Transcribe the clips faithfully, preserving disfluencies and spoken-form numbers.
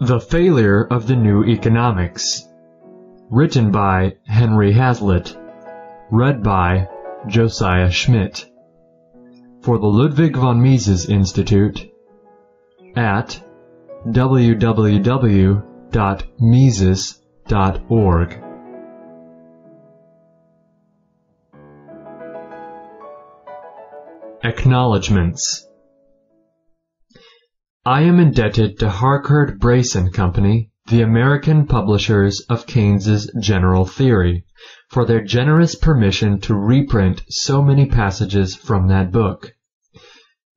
The Failure of the New Economics, written by Henry Hazlitt, read by Josiah Schmidt, for the Ludwig von Mises Institute, at w w w dot mises dot org. Acknowledgements. I am indebted to Harcourt Brace and Company, the American publishers of Keynes's General Theory, for their generous permission to reprint so many passages from that book.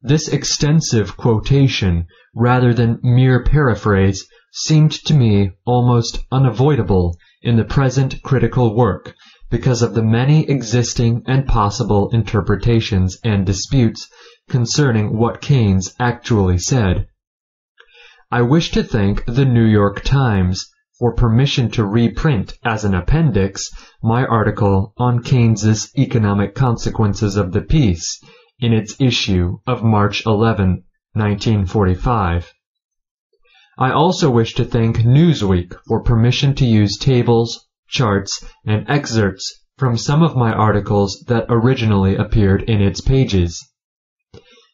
This extensive quotation, rather than mere paraphrase, seemed to me almost unavoidable in the present critical work, because of the many existing and possible interpretations and disputes concerning what Keynes actually said. I wish to thank the New York Times for permission to reprint as an appendix my article on Keynes's Economic Consequences of the Peace in its issue of March eleventh, nineteen forty-five. I also wish to thank Newsweek for permission to use tables, charts, and excerpts from some of my articles that originally appeared in its pages.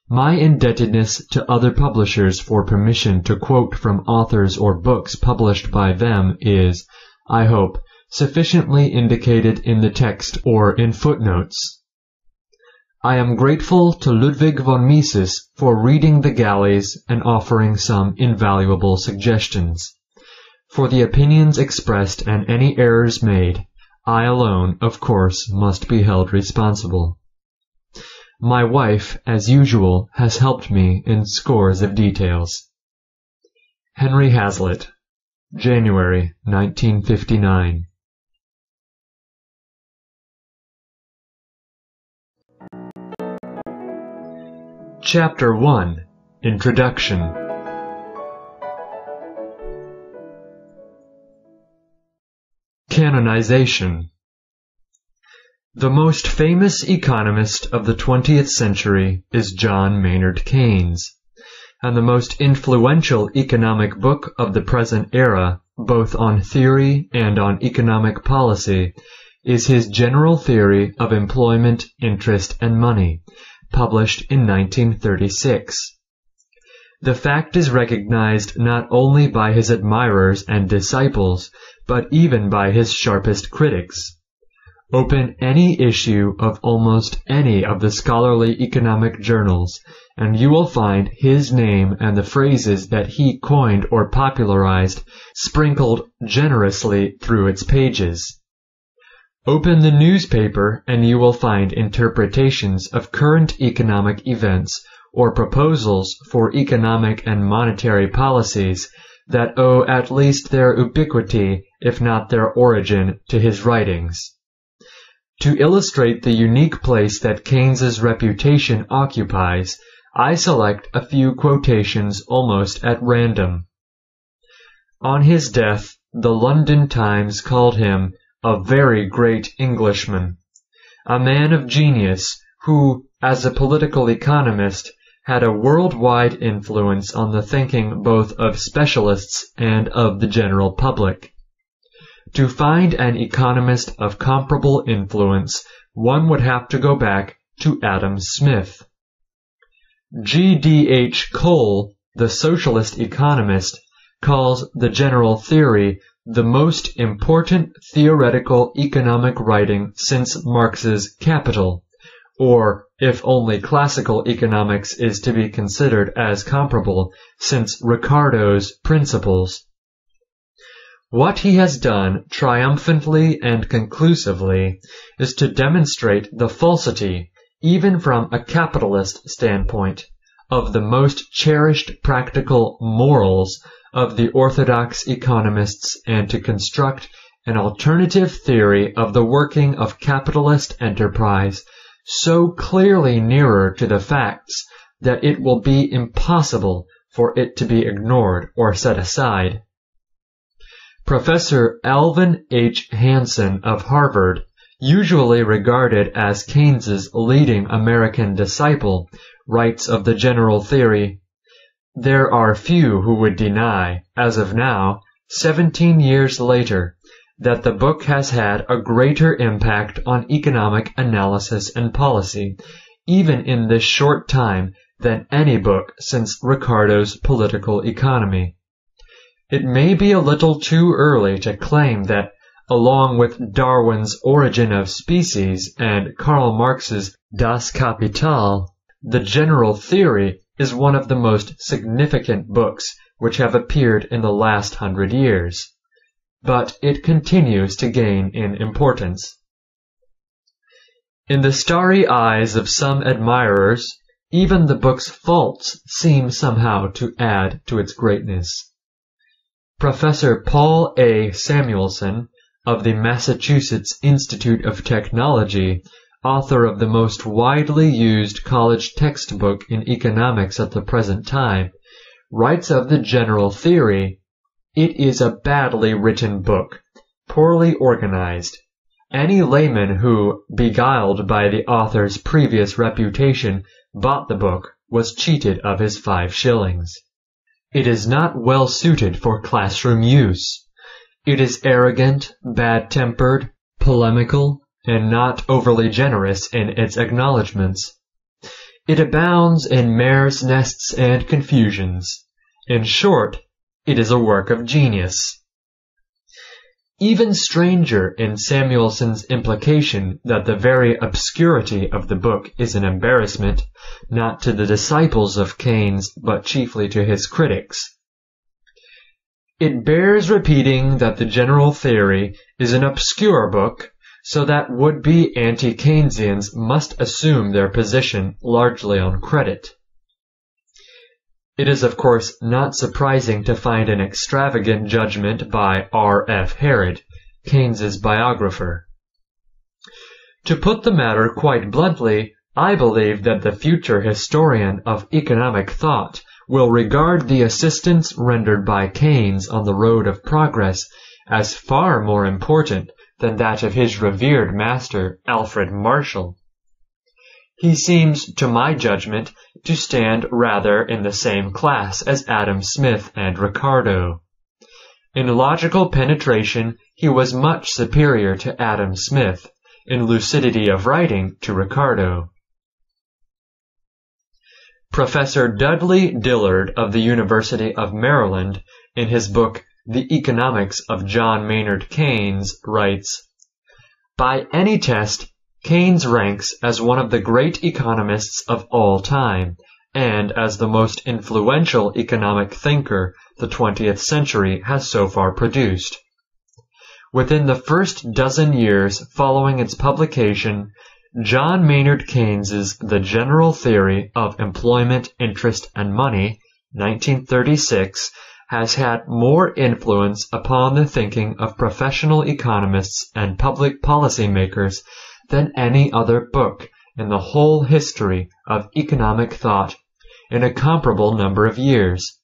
My indebtedness to other publishers for permission to quote from authors or books published by them is, I hope, sufficiently indicated in the text or in footnotes. I am grateful to Ludwig von Mises for reading the galleys and offering some invaluable suggestions. For the opinions expressed and any errors made, I alone, of course, must be held responsible. My wife, as usual, has helped me in scores of details. Henry Hazlitt, January nineteen fifty-nine. Chapter one. Introduction. Canonization. The most famous economist of the twentieth century is John Maynard Keynes, and the most influential economic book of the present era, both on theory and on economic policy, is his General Theory of Employment, Interest, and Money, published in nineteen thirty-six. The fact is recognized not only by his admirers and disciples, but even by his sharpest critics. Open any issue of almost any of the scholarly economic journals, and you will find his name and the phrases that he coined or popularized sprinkled generously through its pages. Open the newspaper, and you will find interpretations of current economic events or proposals for economic and monetary policies that owe at least their ubiquity, if not their origin, to his writings. To illustrate the unique place that Keynes's reputation occupies, I select a few quotations almost at random. On his death, the London Times called him a very great Englishman, a man of genius who, as a political economist, had a worldwide influence on the thinking both of specialists and of the general public. To find an economist of comparable influence, one would have to go back to Adam Smith. G. D. H. Cole, the socialist economist, calls the General Theory the most important theoretical economic writing since Marx's Capital, or, if only classical economics is to be considered as comparable, since Ricardo's Principles. What he has done triumphantly and conclusively is to demonstrate the falsity, even from a capitalist standpoint, of the most cherished practical morals of the orthodox economists, and to construct an alternative theory of the working of capitalist enterprise so clearly nearer to the facts that it will be impossible for it to be ignored or set aside. Professor Alvin H. Hansen of Harvard, usually regarded as Keynes's leading American disciple, writes of the General Theory, There are few who would deny, as of now, seventeen years later, that the book has had a greater impact on economic analysis and policy, even in this short time, than any book since Ricardo's Political Economy. It may be a little too early to claim that, along with Darwin's Origin of Species and Karl Marx's Das Kapital, the General Theory is one of the most significant books which have appeared in the last hundred years, but it continues to gain in importance. In the starry eyes of some admirers, even the book's faults seem somehow to add to its greatness. Professor Paul A. Samuelson of the Massachusetts Institute of Technology, author of the most widely used college textbook in economics at the present time, writes of the General Theory, "It is a badly written book, poorly organized. Any layman who, beguiled by the author's previous reputation, bought the book, was cheated of his five shillings. It is not well suited for classroom use. It is arrogant, bad-tempered, polemical, and not overly generous in its acknowledgments. It abounds in mare's nests and confusions. In short, it is a work of genius." Even stranger in Samuelson's implication that the very obscurity of the book is an embarrassment, not to the disciples of Keynes, but chiefly to his critics. It bears repeating that the General Theory is an obscure book, so that would-be anti-Keynesians must assume their position largely on credit. It is, of course, not surprising to find an extravagant judgment by R. F. Harrod, Keynes's biographer. To put the matter quite bluntly, I believe that the future historian of economic thought will regard the assistance rendered by Keynes on the road of progress as far more important than that of his revered master, Alfred Marshall. He seems, to my judgment, to stand rather in the same class as Adam Smith and Ricardo. In logical penetration, he was much superior to Adam Smith, in lucidity of writing to Ricardo. Professor Dudley Dillard of the University of Maryland, in his book The Economics of John Maynard Keynes, writes, "By any test, Keynes ranks as one of the great economists of all time, and as the most influential economic thinker the twentieth century has so far produced. Within the first dozen years following its publication, John Maynard Keynes's The General Theory of Employment, Interest, and Money, nineteen thirty-six, has had more influence upon the thinking of professional economists and public policy makers than any other book in the whole history of economic thought in a comparable number of years.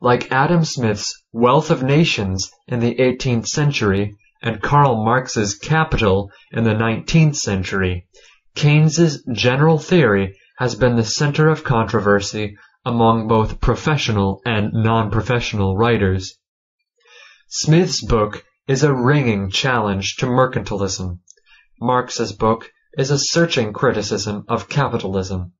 Like Adam Smith's Wealth of Nations in the eighteenth century and Karl Marx's Capital in the nineteenth century, Keynes's General Theory has been the center of controversy among both professional and non-professional writers. Smith's book is a ringing challenge to mercantilism. Marx's book is a searching criticism of capitalism.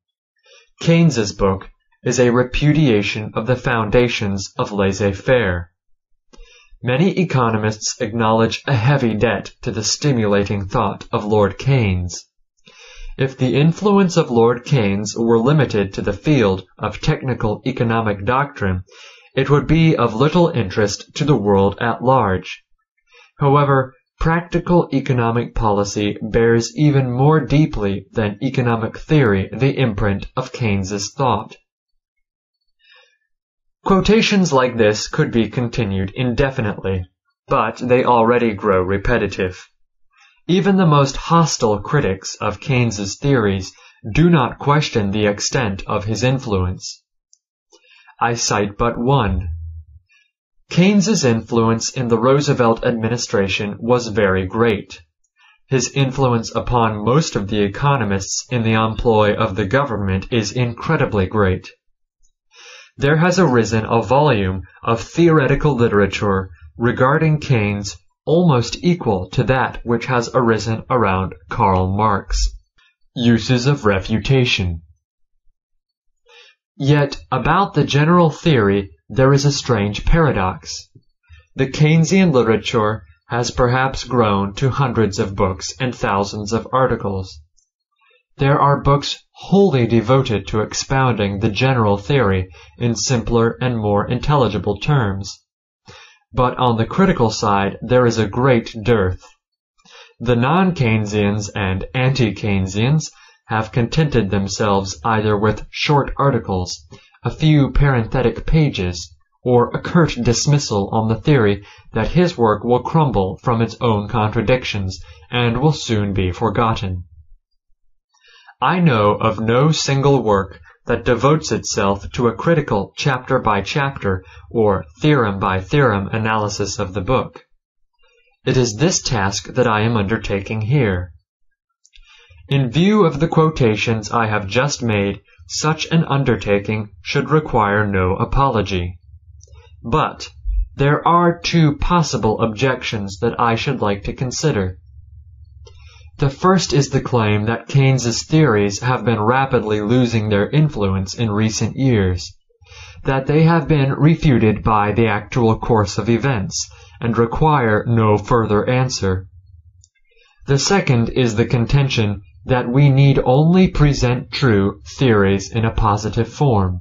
Keynes's book is a repudiation of the foundations of laissez-faire. Many economists acknowledge a heavy debt to the stimulating thought of Lord Keynes. If the influence of Lord Keynes were limited to the field of technical economic doctrine, it would be of little interest to the world at large. However, practical economic policy bears even more deeply than economic theory the imprint of Keynes's thought." Quotations like this could be continued indefinitely, but they already grow repetitive. Even the most hostile critics of Keynes's theories do not question the extent of his influence. I cite but one. Keynes's influence in the Roosevelt administration was very great. His influence upon most of the economists in the employ of the government is incredibly great. there has arisen a volume of theoretical literature regarding Keynes almost equal to that which has arisen around Karl Marx. Uses of refutation. Yet about the general theory there is a strange paradox. The Keynesian literature has perhaps grown to hundreds of books and thousands of articles. There are books wholly devoted to expounding the general theory in simpler and more intelligible terms. But on the critical side there is a great dearth. The non-Keynesians and anti-Keynesians have contented themselves either with short articles, a few parenthetic pages, or a curt dismissal on the theory that his work will crumble from its own contradictions and will soon be forgotten. I know of no single work that devotes itself to a critical chapter-by-chapter or theorem-by-theorem analysis of the book. It is this task that I am undertaking here. In view of the quotations I have just made, such an undertaking should require no apology. But there are two possible objections that I should like to consider. The first is the claim that Keynes's theories have been rapidly losing their influence in recent years, that they have been refuted by the actual course of events, and require no further answer. The second is the contention that we need only present true theories in a positive form,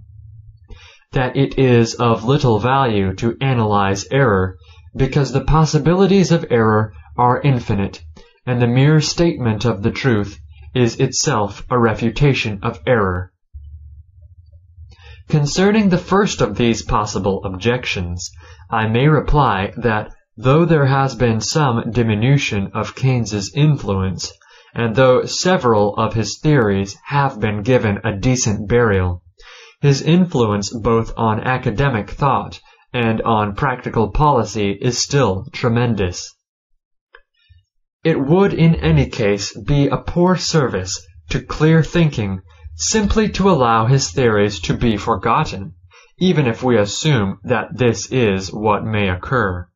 that it is of little value to analyze error, because the possibilities of error are infinite, and the mere statement of the truth is itself a refutation of error. Concerning the first of these possible objections, I may reply that though there has been some diminution of Keynes's influence, and though several of his theories have been given a decent burial, his influence both on academic thought and on practical policy is still tremendous. It would in any case be a poor service to clear thinking simply to allow his theories to be forgotten, even if we assume that this is what may occur.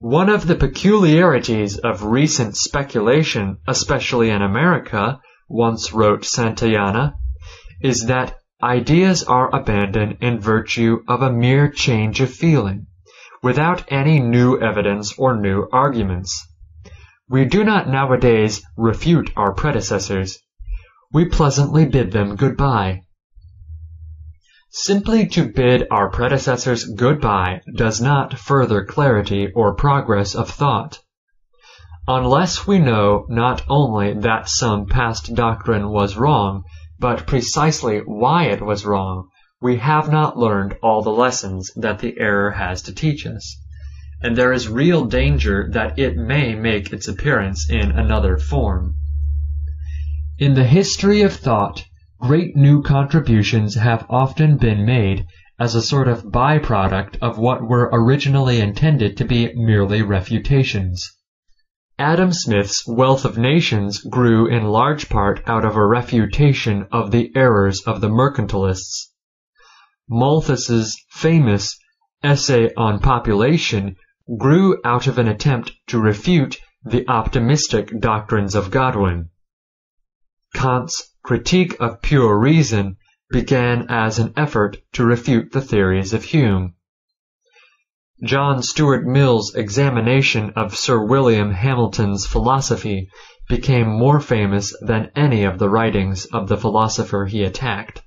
One of the peculiarities of recent speculation, especially in America, once wrote Santayana, is that ideas are abandoned in virtue of a mere change of feeling, without any new evidence or new arguments. We do not nowadays refute our predecessors. We pleasantly bid them goodbye. Simply to bid our predecessors goodbye does not further clarity or progress of thought, unless we know not only that some past doctrine was wrong, but precisely why it was wrong. We have not learned all the lessons that the error has to teach us, and there is real danger that it may make its appearance in another form. In the history of thought, great new contributions have often been made as a sort of byproduct of what were originally intended to be merely refutations. Adam Smith's Wealth of Nations grew in large part out of a refutation of the errors of the mercantilists. Malthus's famous Essay on Population grew out of an attempt to refute the optimistic doctrines of Godwin. Kant's Critique of Pure Reason began as an effort to refute the theories of Hume. John Stuart Mill's examination of Sir William Hamilton's philosophy became more famous than any of the writings of the philosopher he attacked.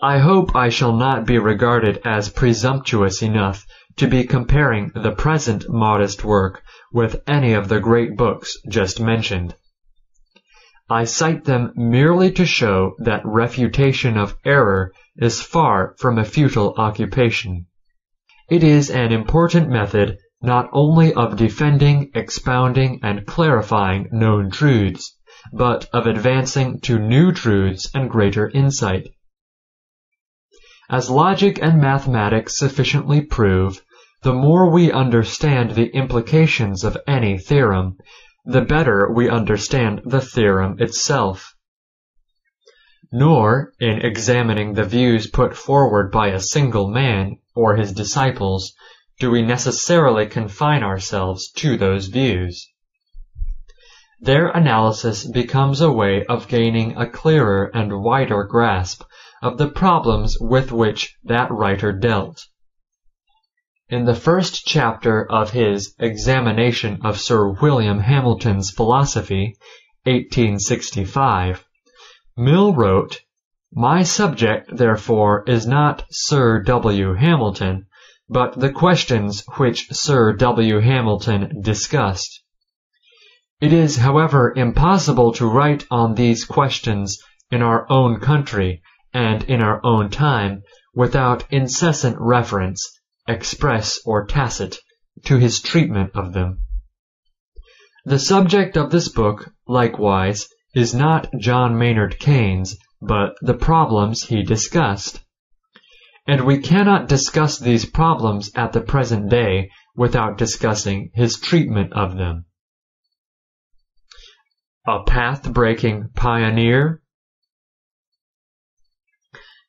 I hope I shall not be regarded as presumptuous enough to be comparing the present modest work with any of the great books just mentioned. I cite them merely to show that refutation of error is far from a futile occupation. It is an important method not only of defending, expounding, and clarifying known truths, but of advancing to new truths and greater insight. As logic and mathematics sufficiently prove, the more we understand the implications of any theorem, the better we understand the theorem itself. nor in examining the views put forward by a single man or his disciples do we necessarily confine ourselves to those views. Their analysis becomes a way of gaining a clearer and wider grasp of the problems with which that writer dealt. In the first chapter of his Examination of Sir William Hamilton's Philosophy, eighteen sixty-five, Mill wrote, "My subject, therefore, is not Sir W. Hamilton, but the questions which Sir W. Hamilton discussed. It is, however, impossible to write on these questions in our own country and in our own time without incessant reference, express or tacit, to his treatment of them. The subject of this book, likewise, is not John Maynard Keynes, but the problems he discussed. And we cannot discuss these problems at the present day without discussing his treatment of them." A path-breaking pioneer?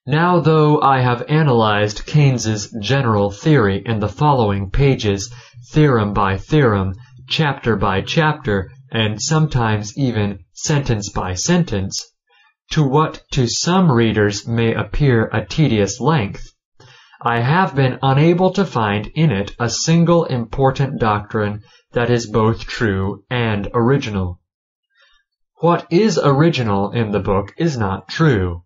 Now, though I have analyzed Keynes's general theory in the following pages, theorem by theorem, chapter by chapter, and sometimes even sentence by sentence, to what to some readers may appear a tedious length, I have been unable to find in it a single important doctrine that is both true and original. What is original in the book is not true,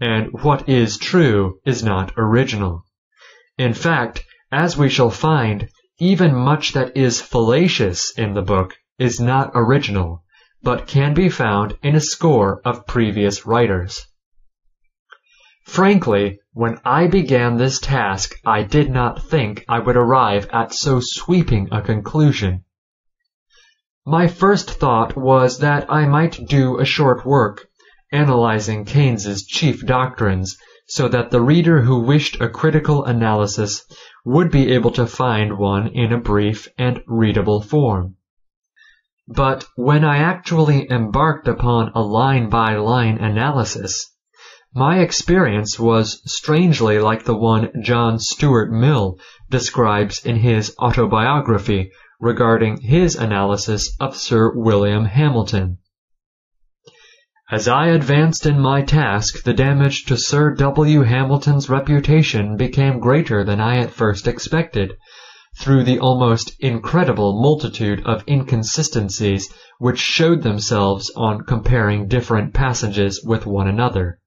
and what is true is not original. In fact, as we shall find, even much that is fallacious in the book is not original, but can be found in a score of previous writers. Frankly, when I began this task, I did not think I would arrive at so sweeping a conclusion. My first thought was that I might do a short work, analyzing Keynes's chief doctrines, so that the reader who wished a critical analysis would be able to find one in a brief and readable form. But when I actually embarked upon a line-by-line analysis, my experience was strangely like the one John Stuart Mill describes in his autobiography regarding his analysis of Sir William Hamilton. "As I advanced in my task, the damage to Sir W. Hamilton's reputation became greater than I at first expected, through the almost incredible multitude of inconsistencies which showed themselves on comparing different passages with one another.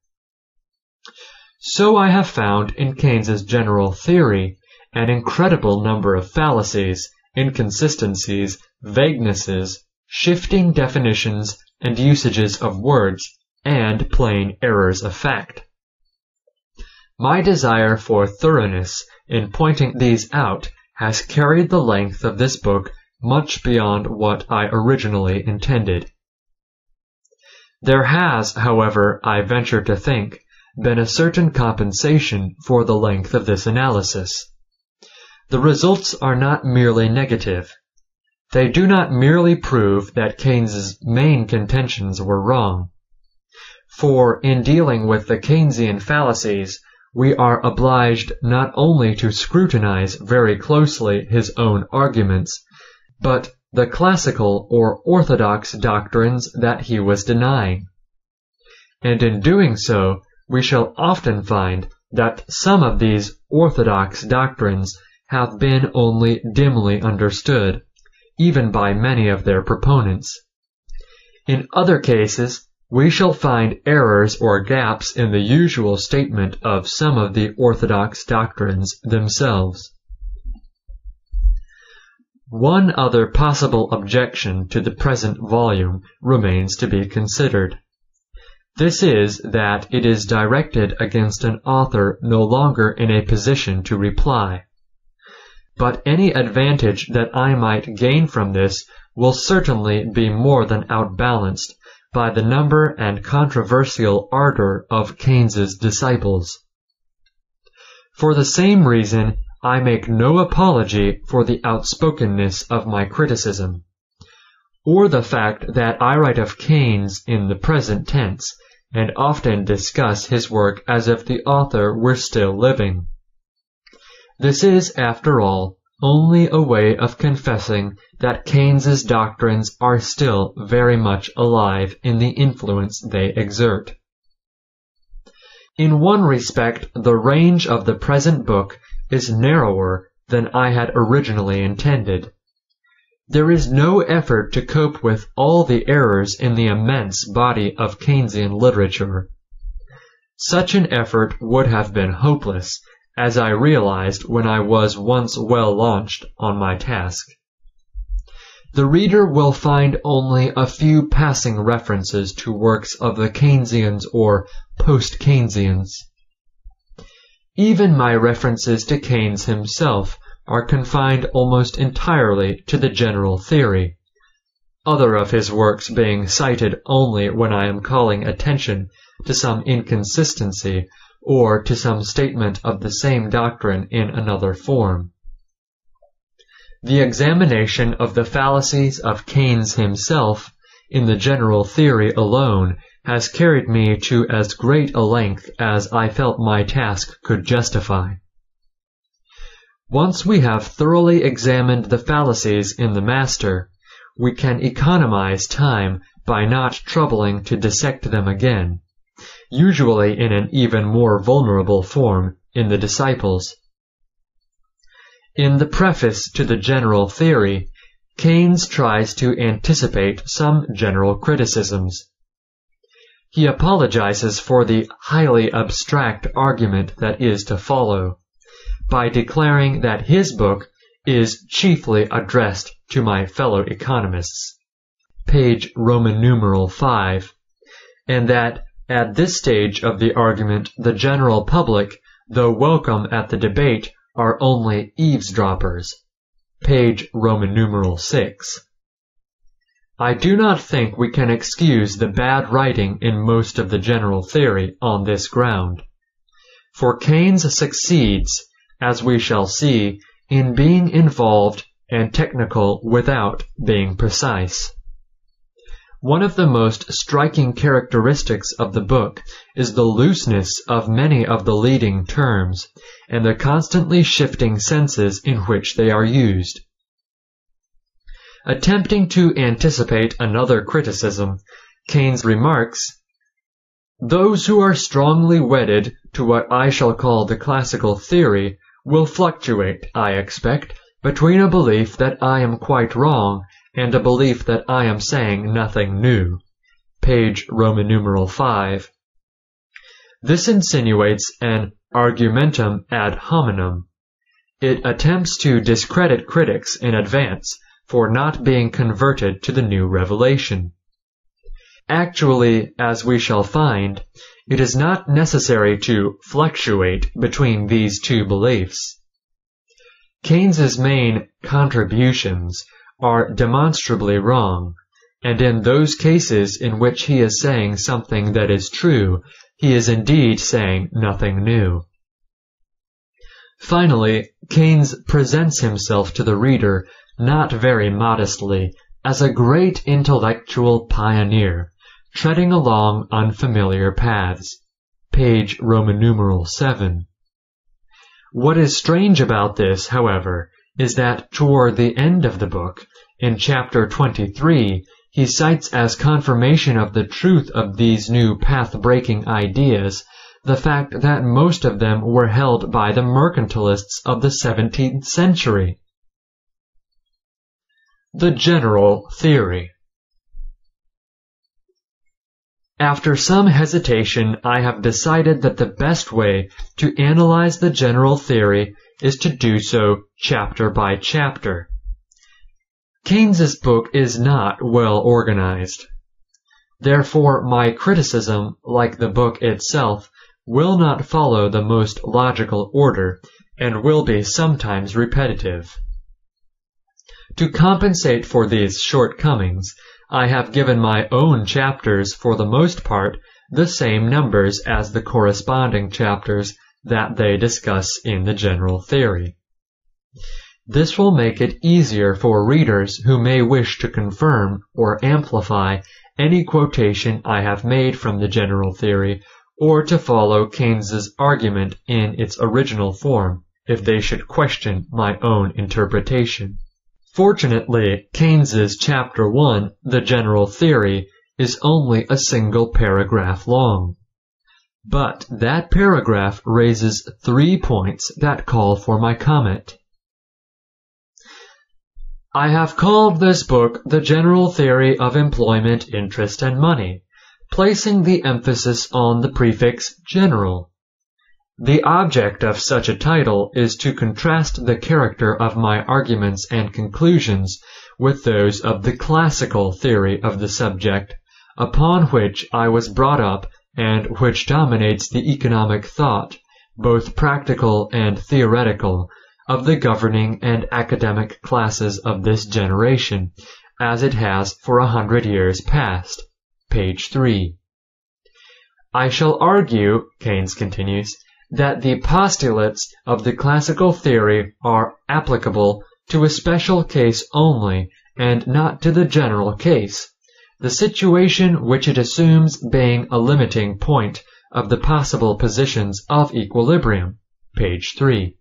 So I have found in Keynes's general theory an incredible number of fallacies, inconsistencies, vaguenesses, shifting definitions and usages of words, and plain errors of fact. My desire for thoroughness in pointing these out has carried the length of this book much beyond what I originally intended. There has, however, I venture to think, been a certain compensation for the length of this analysis. The results are not merely negative. They do not merely prove that Keynes's main contentions were wrong. For in dealing with the Keynesian fallacies, we are obliged not only to scrutinize very closely his own arguments, but the classical or orthodox doctrines that he was denying. And in doing so, we shall often find that some of these orthodox doctrines have been only dimly understood, even by many of their proponents. In other cases, we shall find errors or gaps in the usual statement of some of the orthodox doctrines themselves. One other possible objection to the present volume remains to be considered. This is that it is directed against an author no longer in a position to reply. But any advantage that I might gain from this will certainly be more than outbalanced by the number and controversial ardor of Keynes's disciples. For the same reason, I make no apology for the outspokenness of my criticism, or the fact that I write of Keynes in the present tense and often discuss his work as if the author were still living. This is, after all, only a way of confessing that Keynes's doctrines are still very much alive in the influence they exert. In one respect, the range of the present book is narrower than I had originally intended. There is no effort to cope with all the errors in the immense body of Keynesian literature. Such an effort would have been hopeless, as I realized when I was once well launched on my task. The reader will find only a few passing references to works of the Keynesians or post-Keynesians. Even my references to Keynes himself are confined almost entirely to the general theory, other of his works being cited only when I am calling attention to some inconsistency or to some statement of the same doctrine in another form. The examination of the fallacies of Keynes himself in the general theory alone has carried me to as great a length as I felt my task could justify. Once we have thoroughly examined the fallacies in the master, we can economize time by not troubling to dissect them again, usually in an even more vulnerable form in the disciples. In the preface to the general theory, Keynes tries to anticipate some general criticisms. He apologizes for the highly abstract argument that is to follow, by declaring that his book is chiefly addressed to my fellow economists, page Roman numeral five, and that at this stage of the argument the general public, though welcome at the debate, are only eavesdroppers, page Roman numeral six. I do not think we can excuse the bad writing in most of the general theory on this ground, for Keynes succeeds, as we shall see, in being involved and technical without being precise. One of the most striking characteristics of the book is the looseness of many of the leading terms and the constantly shifting senses in which they are used. Attempting to anticipate another criticism, Keynes remarks, "Those who are strongly wedded to what I shall call the classical theory will fluctuate, I expect, between a belief that I am quite wrong and a belief that I am saying nothing new," page Roman numeral five. This insinuates an argumentum ad hominem. It attempts to discredit critics in advance for not being converted to the new revelation. Actually, as we shall find, it is not necessary to fluctuate between these two beliefs. Keynes's main contributions are demonstrably wrong, and in those cases in which he is saying something that is true, he is indeed saying nothing new. Finally, Keynes presents himself to the reader, not very modestly, as a great intellectual pioneer, treading along unfamiliar paths, page Roman numeral seven. What is strange about this, however, is that toward the end of the book, in chapter twenty-three, he cites as confirmation of the truth of these new path-breaking ideas the fact that most of them were held by the mercantilists of the seventeenth century. The general theory. After some hesitation, I have decided that the best way to analyze the general theory is to do so chapter by chapter. Keynes's book is not well organized. Therefore, my criticism, like the book itself, will not follow the most logical order and will be sometimes repetitive. To compensate for these shortcomings, I have given my own chapters, for the most part, the same numbers as the corresponding chapters that they discuss in the general theory. This will make it easier for readers who may wish to confirm or amplify any quotation I have made from the general theory, or to follow Keynes's argument in its original form, if they should question my own interpretation. Fortunately, Keynes's Chapter one, The General Theory, is only a single paragraph long. But that paragraph raises three points that call for my comment. I have called this book The General Theory of Employment, Interest, and Money, placing the emphasis on the prefix general. The object of such a title is to contrast the character of my arguments and conclusions with those of the classical theory of the subject, upon which I was brought up and which dominates the economic thought, both practical and theoretical, of the governing and academic classes of this generation, as it has for a hundred years past. Page three. I shall argue, Keynes continues, that the postulates of the classical theory are applicable to a special case only, and not to the general case, the situation which it assumes being a limiting point of the possible positions of equilibrium. Page three.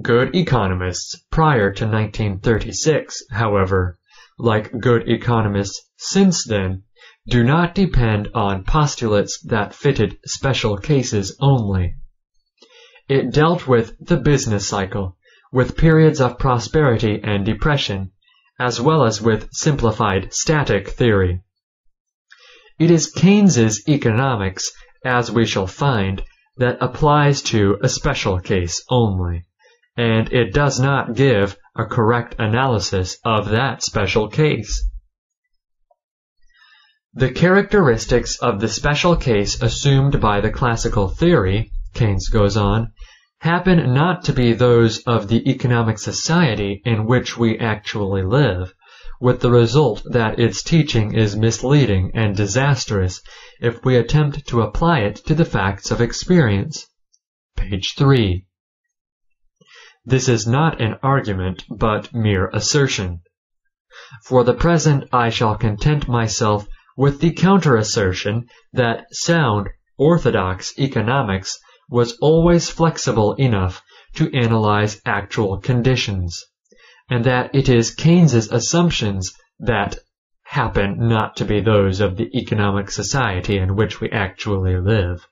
Good economists prior to nineteen thirty-six, however, like good economists since then, do not depend on postulates that fitted special cases only. It dealt with the business cycle, with periods of prosperity and depression, as well as with simplified static theory. It is Keynes's economics, as we shall find, that applies to a special case only, and it does not give a correct analysis of that special case. The characteristics of the special case assumed by the classical theory, Keynes goes on, happen not to be those of the economic society in which we actually live, with the result that its teaching is misleading and disastrous if we attempt to apply it to the facts of experience. Page three. This is not an argument, but mere assertion. For the present, I shall content myself with the counter-assertion that sound, orthodox economics was always flexible enough to analyze actual conditions, and that it is Keynes's assumptions that happen not to be those of the economic society in which we actually live.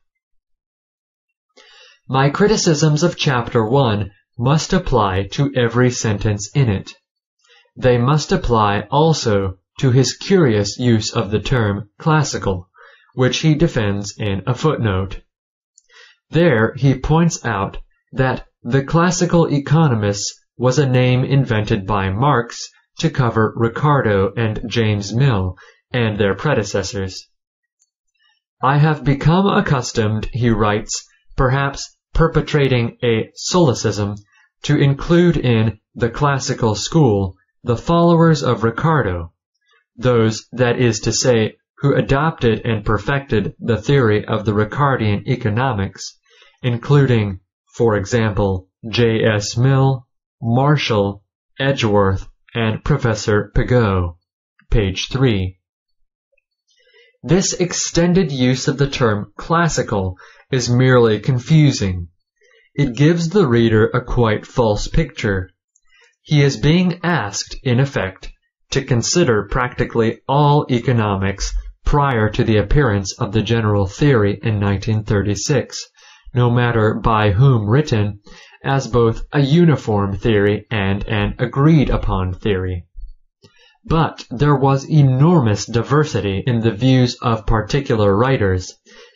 My criticisms of Chapter one must apply to every sentence in it. They must apply also to his curious use of the term classical, which he defends in a footnote. There he points out that the classical economists was a name invented by Marx to cover Ricardo and James Mill and their predecessors. I have become accustomed, he writes, perhaps perpetrating a solecism, to include in the classical school the followers of Ricardo, those, that is to say, who adopted and perfected the theory of the Ricardian economics, including, for example, J S Mill, Marshall, Edgeworth, and Professor Pigou. Page three. This extended use of the term classical is merely confusing. It gives the reader a quite false picture. He is being asked, in effect, to consider practically all economics prior to the appearance of the general theory in nineteen thirty-six, no matter by whom written, as both a uniform theory and an agreed-upon theory. But there was enormous diversity in the views of particular writers,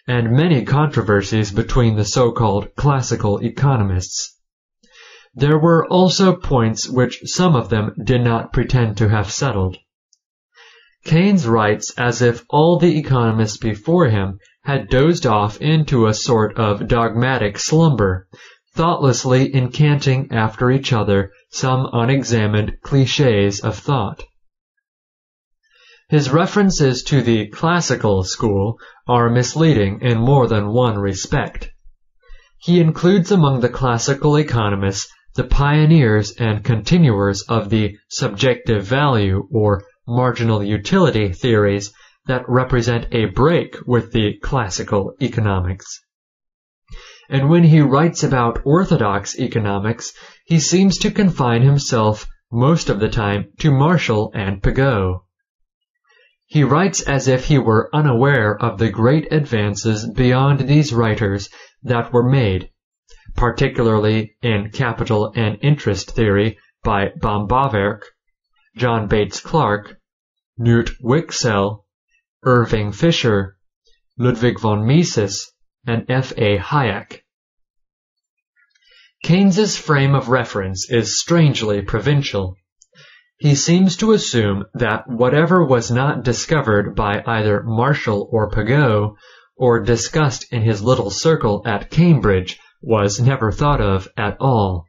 and many controversies between the so-called classical economists. There were also points which some of them did not pretend to have settled. Keynes writes as if all the economists before him had dozed off into a sort of dogmatic slumber, thoughtlessly incanting after each other some unexamined clichés of thought. His references to the classical school are misleading in more than one respect. He includes among the classical economists the pioneers and continuers of the subjective value or marginal utility theories that represent a break with the classical economics. And when he writes about orthodox economics, he seems to confine himself most of the time to Marshall and Pigou. He writes as if he were unaware of the great advances beyond these writers that were made, particularly in Capital and Interest Theory by Böhm-Bawerk, John Bates Clark, Knut Wicksell, Irving Fisher, Ludwig von Mises, and F A Hayek. Keynes's frame of reference is strangely provincial. He seems to assume that whatever was not discovered by either Marshall or Pigou, or discussed in his little circle at Cambridge, was never thought of at all.